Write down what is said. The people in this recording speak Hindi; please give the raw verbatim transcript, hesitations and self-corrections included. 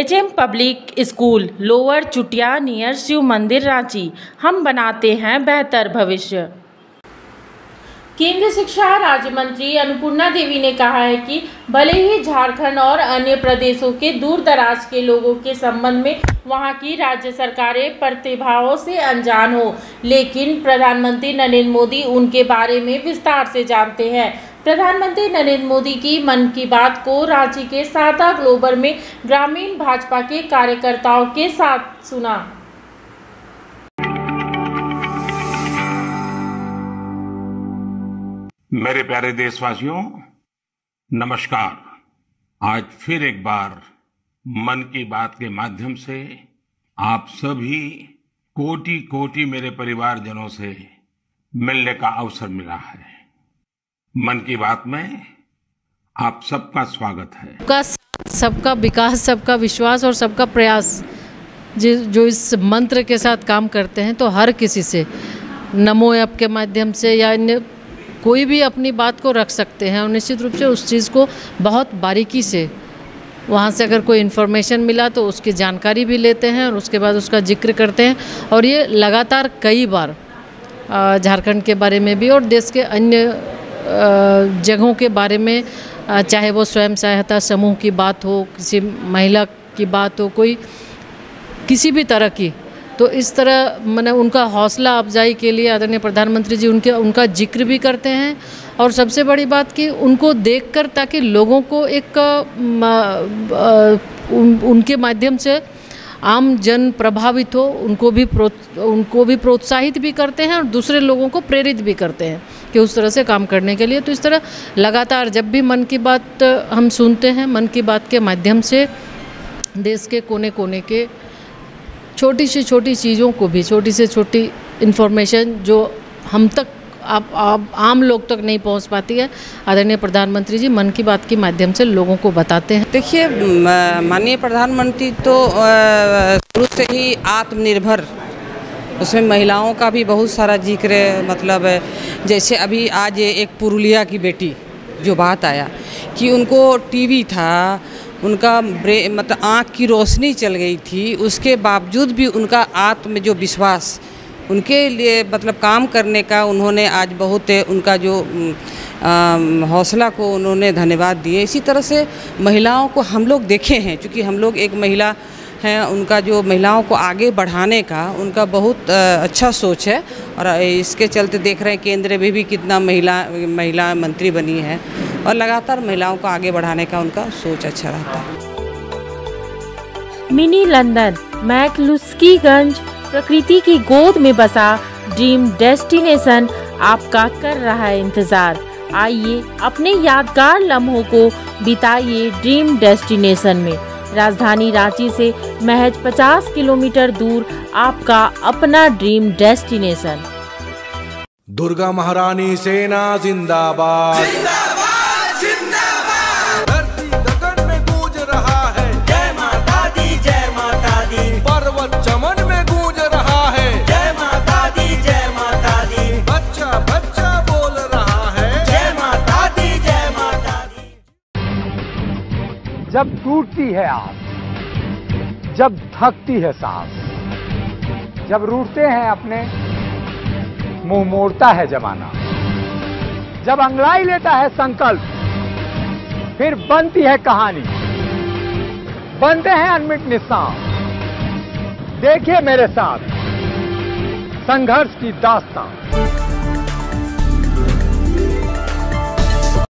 HM public school lower Chutia near Shiv Mandir Ranchi, हम बनाते हैं बेहतर भविष्य। केंद्रीय शिक्षा राज्य मंत्री अन्नपूर्णा देवी ने कहा है कि भले ही झारखंड और अन्य प्रदेशों के दूर दराज के लोगों के संबंध में वहां की राज्य सरकारें प्रतिभाओं से अनजान हो, लेकिन प्रधानमंत्री नरेंद्र मोदी उनके बारे में विस्तार से जानते हैं। प्रधानमंत्री नरेंद्र मोदी की मन की बात को रांची के साता ग्लोबल में ग्रामीण भाजपा के कार्यकर्ताओं के साथ सुना। मेरे प्यारे देशवासियों, नमस्कार। आज फिर एक बार मन की बात के माध्यम से आप सभी कोटि कोटि मेरे परिवारजनों से मिलने का अवसर मिला है। मन की बात में आप सबका स्वागत है। सबका सबका विकास, सबका विश्वास और सबका प्रयास, जो इस मंत्र के साथ काम करते हैं, तो हर किसी से नमो ऐप के माध्यम से या कोई भी अपनी बात को रख सकते हैं। और निश्चित रूप से उस चीज़ को बहुत बारीकी से, वहाँ से अगर कोई इन्फॉर्मेशन मिला तो उसकी जानकारी भी लेते हैं और उसके बाद उसका जिक्र करते हैं। और ये लगातार कई बार झारखंड के बारे में भी और देश के अन्य जगहों के बारे में, चाहे वो स्वयं सहायता समूह की बात हो, किसी महिला की बात हो, कोई किसी भी तरह की, तो इस तरह मैंने उनका हौसला अफजाई के लिए आदरणीय प्रधानमंत्री जी उनके उनका जिक्र भी करते हैं। और सबसे बड़ी बात कि उनको देखकर, ताकि लोगों को एक उन, उनके माध्यम से आम जन प्रभावित हो, उनको भी उनको भी प्रोत्साहित भी करते हैं और दूसरे लोगों को प्रेरित भी करते हैं कि उस तरह से काम करने के लिए। तो इस तरह लगातार जब भी मन की बात हम सुनते हैं, मन की बात के माध्यम से देश के कोने कोने के छोटी से छोटी चीज़ों को भी, छोटी से छोटी इन्फॉर्मेशन जो हम तक आप, आप आम लोग तक नहीं पहुंच पाती है, आदरणीय प्रधानमंत्री जी मन की बात के माध्यम से लोगों को बताते हैं। देखिए, माननीय प्रधानमंत्री तो शुरू से ही आत्मनिर्भर, उसमें महिलाओं का भी बहुत सारा जिक्र है। मतलब जैसे अभी आज एक पुरुलिया की बेटी जो बात आया कि उनको टीवी था, उनका ब्रे मतलब आँख की रोशनी चल गई थी, उसके बावजूद भी उनका आत्म जो विश्वास, उनके लिए मतलब काम करने का, उन्होंने आज बहुत उनका जो हौसला को उन्होंने धन्यवाद दिए। इसी तरह से महिलाओं को हम लोग देखे हैं, क्योंकि हम लोग एक महिला हैं, उनका जो महिलाओं को आगे बढ़ाने का उनका बहुत अच्छा सोच है। और इसके चलते देख रहे हैं केंद्र में भी कितना महिला महिला मंत्री बनी है, और लगातार महिलाओं को आगे बढ़ाने का उनका सोच अच्छा रहता है। मिनी लंदन, मैकलुस्कीगंज, प्रकृति की गोद में बसा ड्रीम डेस्टिनेशन आपका कर रहा है इंतजार। आइए अपने यादगार लम्हों को बिताइए ड्रीम डेस्टिनेशन में। राजधानी रांची से महज पचास किलोमीटर दूर आपका अपना ड्रीम डेस्टिनेशन। दुर्गा महारानी सेना जिंदाबाद। जब टूटती है आस, जब धकती है सांस, जब रूठते हैं अपने, मुंह मोड़ता है जमाना, जब अंगड़ाई लेता है संकल्प, फिर बनती है कहानी, बनते हैं अनमिट निशान। देखिए मेरे साथ संघर्ष की दास्तान।